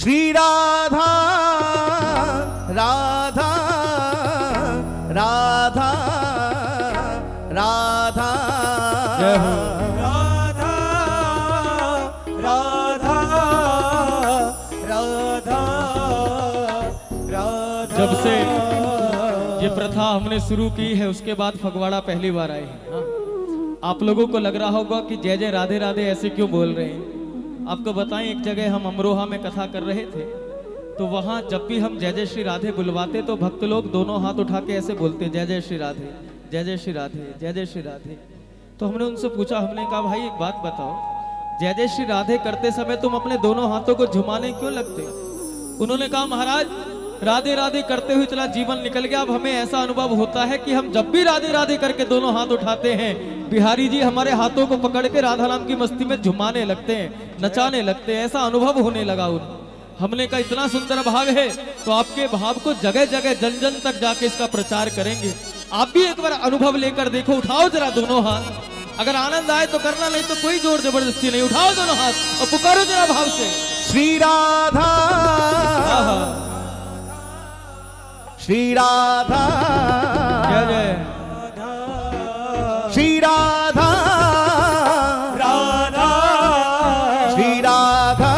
श्री राधा राधा राधा राधा राधा राधा राधा राधा। जब से ये प्रथा हमने शुरू की है उसके बाद फगवाड़ा पहली बार आए हैं। आप लोगों को लग रहा होगा कि जय जय राधे राधे ऐसे क्यों बोल रहे हैं। आपको बताएं, एक जगह हम अमरोहा में कथा कर रहे थे तो वहाँ जब भी हम जय जय श्री राधे बुलवाते तो भक्त लोग दोनों हाथ उठा के ऐसे बोलते जय जय श्री राधे जय जय श्री राधे जय जय श्री राधे। तो हमने उनसे पूछा, हमने कहा भाई एक बात बताओ, जय जय श्री राधे करते समय तुम अपने दोनों हाथों को झुमाने क्यों लगते। उन्होंने कहा महाराज राधे राधे करते हुए इतना जीवन निकल गया, अब हमें ऐसा अनुभव होता है कि हम जब भी राधे राधे करके दोनों हाथ उठाते हैं बिहारी जी हमारे हाथों को पकड़ के राधा नाम की मस्ती में झुमाने लगते हैं, नचाने लगते हैं, ऐसा अनुभव होने लगा उन्हें। हमने कहा इतना सुंदर भाव है तो आपके भाव को जगह जगह जन जन तक जाके इसका प्रचार करेंगे। आप भी एक बार अनुभव लेकर देखो, उठाओ जरा दोनों हाथ, अगर आनंद आए तो करना, नहीं तो कोई जोर जबरदस्ती नहीं, उठाओ दोनों हाथ और पुकारो जरा भाव से श्री राधा जय जय श्री राधा राधा श्री राधा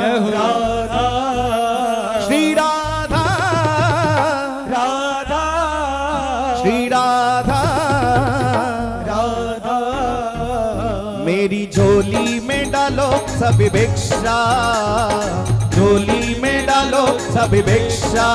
जय हो राधा श्री राधा राधा श्री राधा राधा। मेरी झोली में डालो सब भिक्षा, झोली में डालो सब भिक्षा,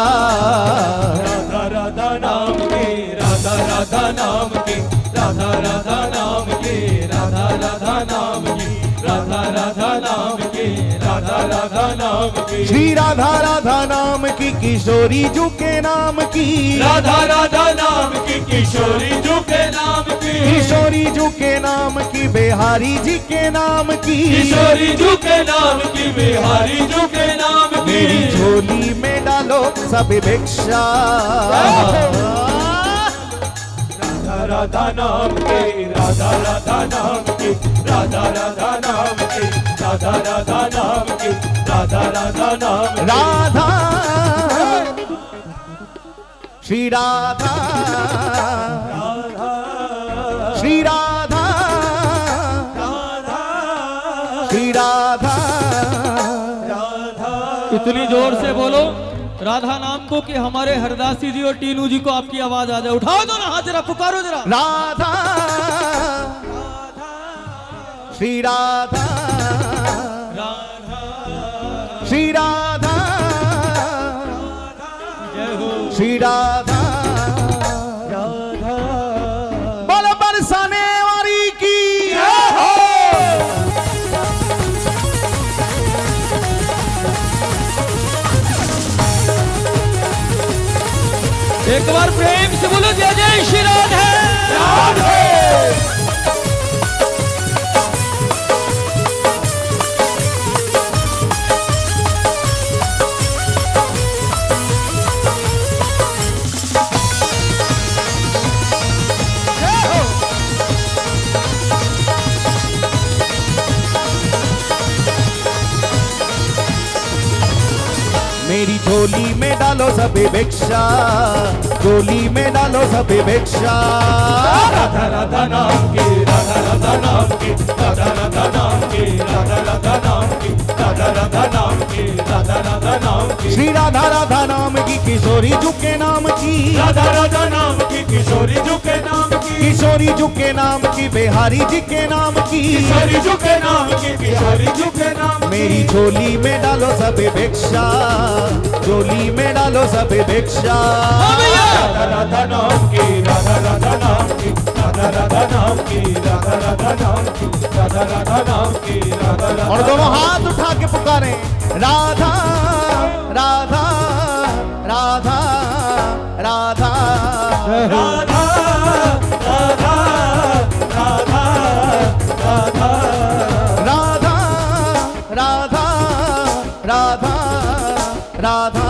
राधा राधा नाम के, राधा राधा नाम के, राधा राधा नाम के, राधा राधा नाम के, राधा राधा नाम के, राधा राधा नाम के, श्री राधा राधा नाम की किशोरी जू के नाम की, राधा राधा नाम की किशोरी जू के नाम की, किशोरी जू के नाम की बिहारी जी के नाम की, किशोरी जू के नाम की बिहारी जू के नाम की। मेरी झोली में डालो सब भिक्षा, राधा नाम के, राधा राधा नाम के, राधा राधा नाम के, राधा राधा नाम के, राधा राधा नाम, राधा श्री राधा राधा श्री राधा राधा श्री राधा राधा। इतनी जोर से बोलो राधा नाम को कि हमारे हरिदास जी और टीनू जी को आपकी आवाज आ जाए। उठाओ दो ना हाथ जरा, पुकारो जरा राधा श्री राधा राधा श्री राधा जय हो श्री राधा राधा। बल बरसाने वाली की एक बार प्रेम से बोलो जय जय श्री राधे राधे। मेरी झोली में डालो सब भिक्षा, झोली में डालो सब भिक्षा, राधा राधा नाम के, राधा राधा नाम के, राधा राधा नाम के, राधा राधा नाम के, राधा राधा नाम के, राधा राधा नाम के, श्री राधा राधा नाम की किशोरी जू के नाम की, राधा राधा नाम की किशोरी जू के नाम की, किशोरी जू के नाम की बिहारी जी के नाम की, किशोरी जू के नाम की बिहारी जू के नाम। मेरी झोली में डालो सब भिक्षा, झोली में डालो सब भिक्षा, राधा राधा नाम की, राधा राधा नाम की, राधा राधा नाम की, राधा राधा नाम की, राधा राधा नाम की, राधा राधा। और दोनों हाथ उठा के पुकारे राधा राधा राधा राधा राधा राधा राधा राधा राधा राधा राधा राधा राधा राधा राधा राधा राधा राधा राधा राधा।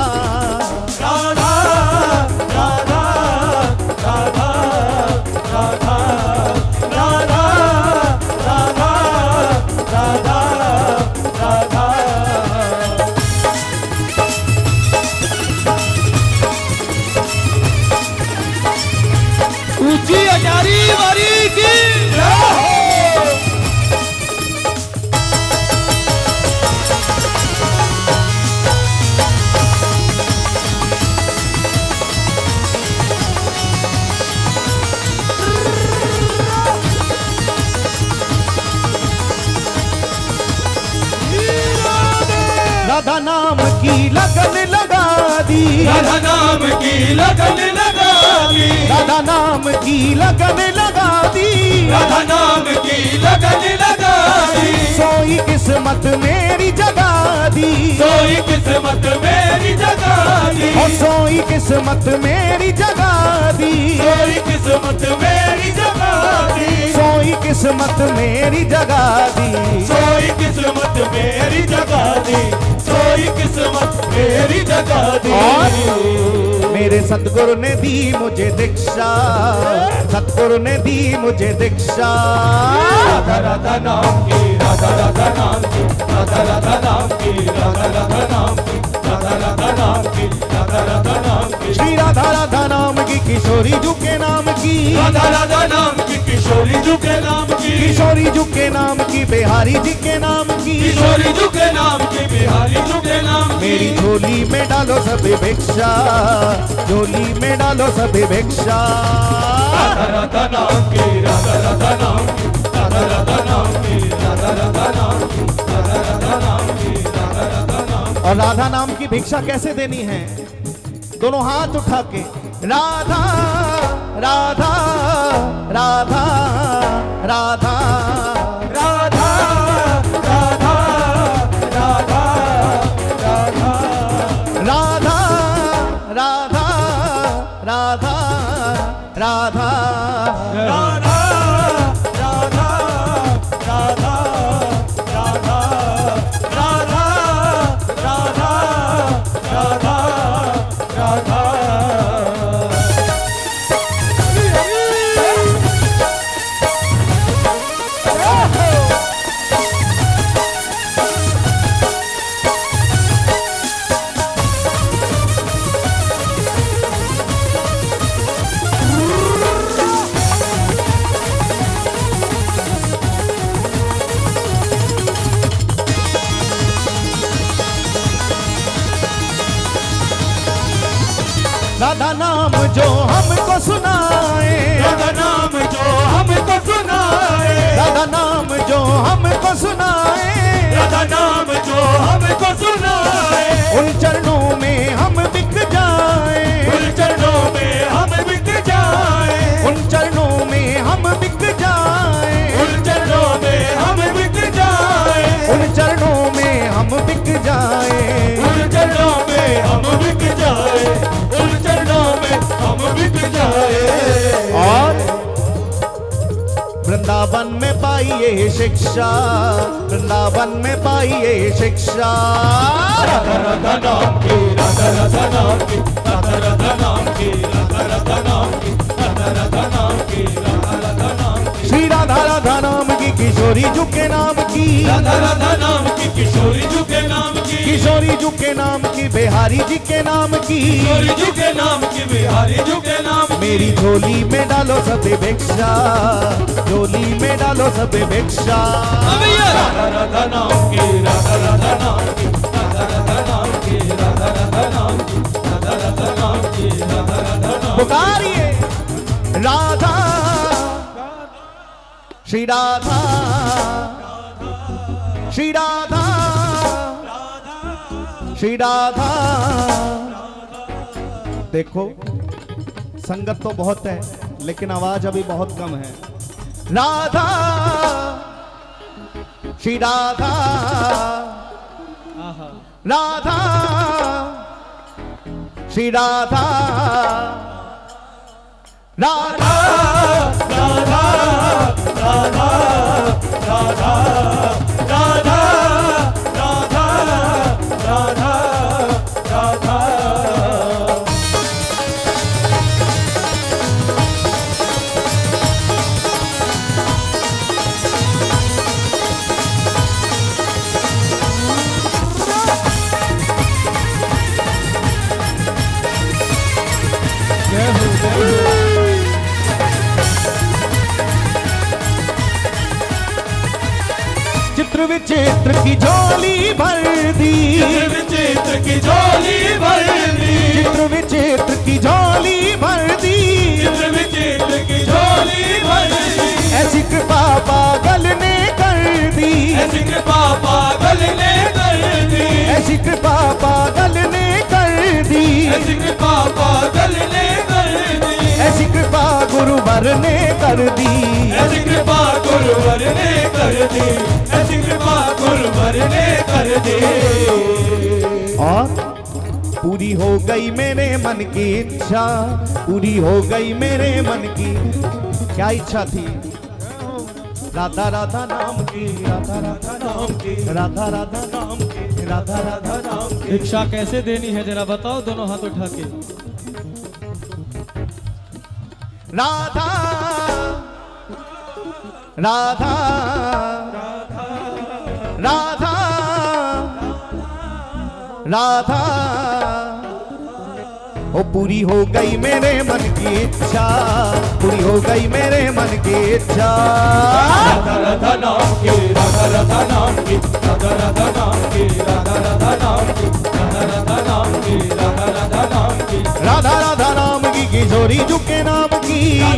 राधा नाम की लगन लगा दी, राधा नाम की लगन लगा दी, राधा नाम की लगन लगा दी, राधा नाम की लगन लगा दी। सोई किस्मत मेरी जगा दी, सोई किस्मत मेरी जगा दी, सोई किस्मत मेरी जगा दी, सोई किस्मत मेरी जगा दी, सोई किस्मत मेरी जगा दी, सोई किस्मत मेरी जगा दी, सोई किस्मत मेरी जगा दी। मेरे सतगुरु ने दी मुझे दीक्षा, सतगुरु ने दी मुझे दीक्षा। राधा राधा नाम की, राधा राधा नाम की, राधा राधा नाम की, राधा राधा नाम की, राधा राधा नाम की, राधा राधा नाम की। श्री राधा राधा नाम की किशोरी जू के नाम की, राधा राधा नाम की किशोरी जू के नाम की, किशोरी जू के नाम की बिहारी जी के नाम की, किशोरी जू के नाम की बिहारी जू के नाम। मेरी झोली में डालो सभी भिक्षा, झोली में डालो सभी भिक्षा। राधा राधा नाम की, राधा राधा नाम की, राधा राधा नाम की, राधा राधा नाम की, राधा राधा नाम की, राधा राधा नाम। और राधा नाम की भिक्षा कैसे देनी है? दोनों हाथ उठा के राधा राधा राधा राधा राधा राधा राधा राधा राधा राधा राधा राधा राधा राधा राधा राधा राधा राधा राधा। राधा नाम जो हमको सुनाए, राधा नाम जो हमको सुनाए, राधा नाम जो हमको सुनाए, राधा नाम जो हमको सुनाए। उन चरणों में हम बिक जाए, उन चरणों में हम बिक जाए, उन चरणों में हम बिक जाए, उन चरणों में हम बिक जाए, उन चरणों में हम बिक जाए, उन चरणों में हम बिक जाए, हम बिक जाए। और वृंदावन में पाई ये शिक्षा, वृंदावन में पाई ये शिक्षा। राधा राधा नाम की, राधा राधा नाम की, राधा राधा नाम की, राधा राधा नाम की, राधा राधा नाम की, राधा राधा नाम की। श्री राधा राधा नाम की किशोरी जू के नाम की, राधा राधा नाम की किशोरी जू के नाम की, किशोरी जू के नाम की बिहारी जी के नाम की, किशोरी जू के नाम की बिहारी जू के नाम। मेरी झोली में डालो सभी भिक्षा, झोली में डालो सभी भिक्षा। राधा राधा नाम की, राधा राधा नाम की, राधा राधा नाम की, राधा राधा नाम की, राधा राधा नाम की, राधा राधा नाम। पुकारिए राधा, श्री राधा, श्री राधा, श्री राधा। देखो संगत तो बहुत है लेकिन आवाज अभी बहुत कम है। राधा श्री राधा, राधा श्री राधा, राधा राधा राधा राधा राधा राधा। गुरुवर ने कर दी, ऐसी कृपा गुरुवर ने कर दी, ऐसी कृपा गुरुवर ने कर दी। और पूरी हो गई मेरे मन की इच्छा, पूरी हो गई मेरे मन की क्या इच्छा थी, राधा राधा नाम की, राधा राधा नाम की, राधा राधा नाम की, राधा राधा नाम की। इच्छा कैसे देनी है जरा बताओ, दोनों हाथ उठा के। राधा राधा राधा राधा, ओ पूरी हो गई मेरे मन की इच्छा, पूरी हो गई मेरे मन की इच्छा। राधा राधा नाम की, राधा राधा नाम की, राधा राधा नाम की, राधा राधा नाम की, राधा राधा नाम की, राधा राधा नाम की, राधा राधा नाम की किशोरी जू के नाम,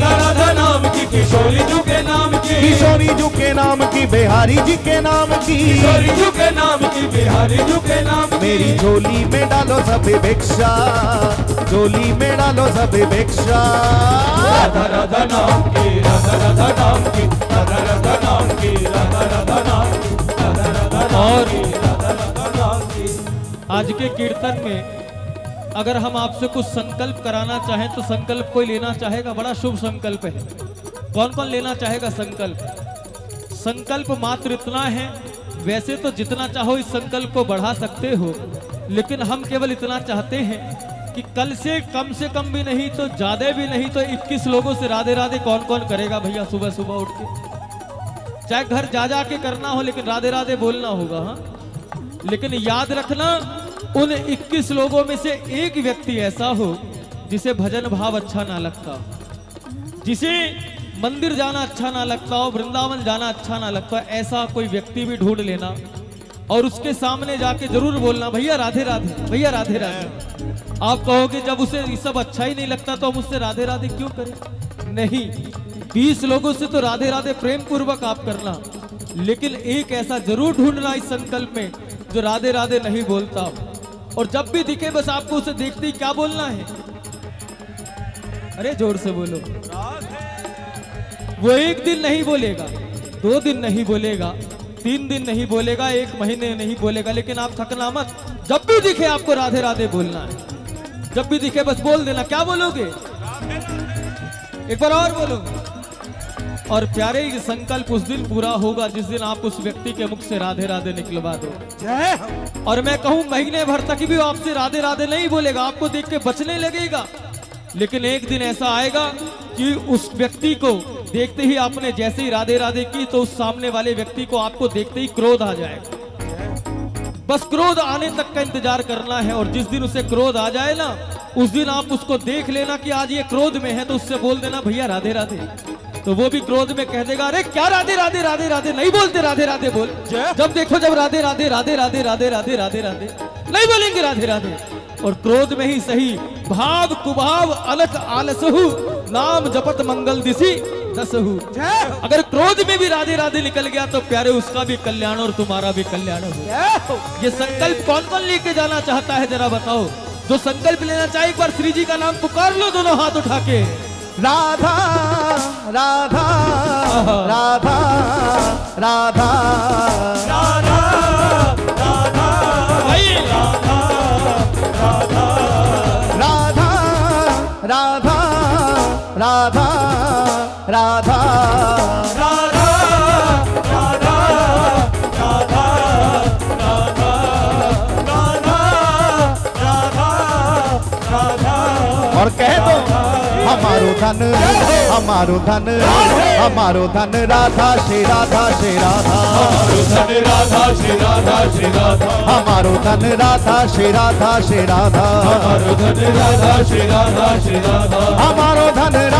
राधा राधा नाम की किशोरी जू के नाम की, किशोरी जू के नाम की, बिहारी जी के नाम की, किशोरी जू के नाम की, बिहारी जू के नाम की। मेरी झोली में डालो सब भिक्षा, झोली में डालो सब भिक्षा। राधा राधा नाम की, राधा राधा नाम की, राधा राधा नाम की, राधा राधा नाम की, राधा राधा नाम की, राधा राधा नाम की। आज के कीर्तन में अगर हम आपसे कुछ संकल्प कराना चाहें तो संकल्प कोई लेना चाहेगा? बड़ा शुभ संकल्प है, कौन कौन लेना चाहेगा संकल्प? संकल्प मात्र इतना है, वैसे तो जितना चाहो इस संकल्प को बढ़ा सकते हो, लेकिन हम केवल इतना चाहते हैं कि कल से कम भी नहीं तो ज्यादा भी नहीं तो 21 लोगों से राधे राधे कौन कौन करेगा भैया सुबह सुबह उठ के? चाहे घर जा जा के करना हो लेकिन राधे राधे बोलना होगा। हाँ, लेकिन याद रखना उन 21 लोगों में से एक व्यक्ति ऐसा हो जिसे भजन भाव अच्छा ना लगता हो, जिसे मंदिर जाना अच्छा ना लगता हो, वृंदावन जाना अच्छा ना लगता, ऐसा कोई व्यक्ति भी ढूंढ लेना और उसके सामने जाके जरूर बोलना भैया राधे राधे, भैया राधे राधे। आप कहोगे जब उसे ये सब अच्छा ही नहीं लगता तो हम उससे राधे राधे क्यों करें? नहीं, 20 लोगों से तो राधे राधे प्रेम पूर्वक आप करना, लेकिन एक ऐसा जरूर ढूंढना इस संकल्प में जो राधे राधे नहीं बोलता, और जब भी दिखे बस आपको उसे देखते ही क्या बोलना है? अरे जोर से बोलो। वो एक दिन नहीं बोलेगा, 2 दिन नहीं बोलेगा, 3 दिन नहीं बोलेगा, 1 महीने नहीं बोलेगा, लेकिन आप थकना मत, जब भी दिखे आपको राधे राधे बोलना है, जब भी दिखे बस बोल देना। क्या बोलोगे? एक बार और बोलो। और प्यारे ये संकल्प उस दिन पूरा होगा जिस दिन आप उस व्यक्ति के मुख से राधे राधे निकलवा दो। और मैं कहूं महीने भर तक भी आपसे राधे राधे नहीं बोलेगा, आपको देख के बचने लगेगा, लेकिन एक दिन ऐसा आएगा कि उस व्यक्ति को देखते ही आपने जैसे ही राधे राधे की तो उस सामने वाले व्यक्ति को आपको देखते ही क्रोध आ जाएगा। बस क्रोध आने तक का इंतजार करना है, और जिस दिन उसे क्रोध आ जाए ना उस दिन आप उसको देख लेना कि आज ये क्रोध में है, तो उससे बोल देना भैया राधे राधे, तो वो भी क्रोध में कह देगा अरे क्या राधे राधे राधे राधे नहीं बोलते, राधे राधे बोल। जब देखो जब राधे राधे राधे राधे राधे राधे राधे राधे नहीं बोलेंगे राधे राधे, और क्रोध में ही सही भाव कुभाव अलख आलसहु नाम जपत मंगल दिसी दसहु, अगर क्रोध में भी राधे राधे निकल गया तो प्यारे उसका भी कल्याण और तुम्हारा भी कल्याण हो। ये संकल्प कौन कौन लेके जाना चाहता है जरा बताओ? जो संकल्प लेना चाहे एक बार श्री जी का नाम पुकार लो दोनों हाथ उठा के। राधा राधा राधा राधा राधा राधा भाई, राधा राधा राधा राधा राधा राधा राधा राधा राधा राधा राधा राधा। और कह दो हमारो धन, हमारो धन, हमारो धन राधा श्री राधा श्री राधा, हमारो धन राधा श्री राधा श्री राधा, हमारो धन राधा श्री राधा श्री राधा, हमारो धन राधा श्री राधा श्री राधा, हमारो धन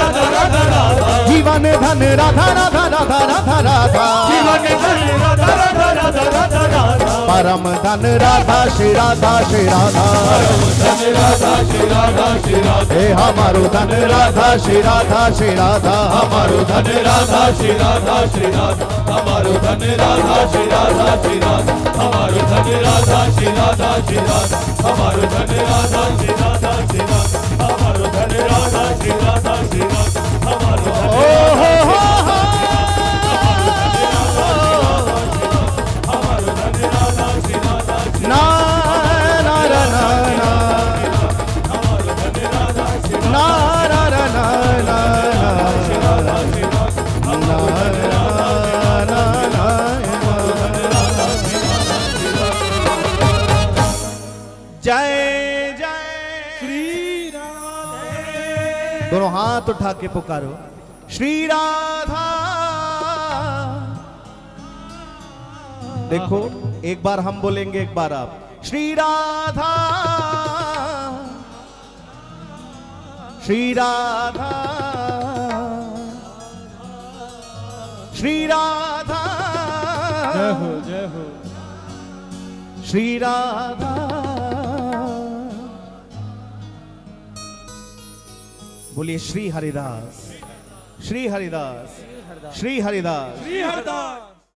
राधा राधा राधा, जीवन धन राधा राधा राधा राधा राधा, जीवन धन राधा राधा राधा राधा राधा, परम धन राधा श्री राधा श्री राधा, हे हमारो धन राधा श्री राधा श्री राधा, हमारो धन राधा श्री राधा श्री राधा, हमारो धन राधा श्री राधा श्री राधा, हमारो धन राधा श्री राधा श्री राधा, हमारो धन राधा श्री राधा श्री राधा। हाथ उठा के पुकारो श्री राधा। देखो एक बार हम बोलेंगे, एक बार आप। श्री राधा श्री राधा श्री राधा जय हो जय हो। श्री राधा बोलिए श्री हरिदास श्री हरिदास श्री हरिदास श्री हरिदास।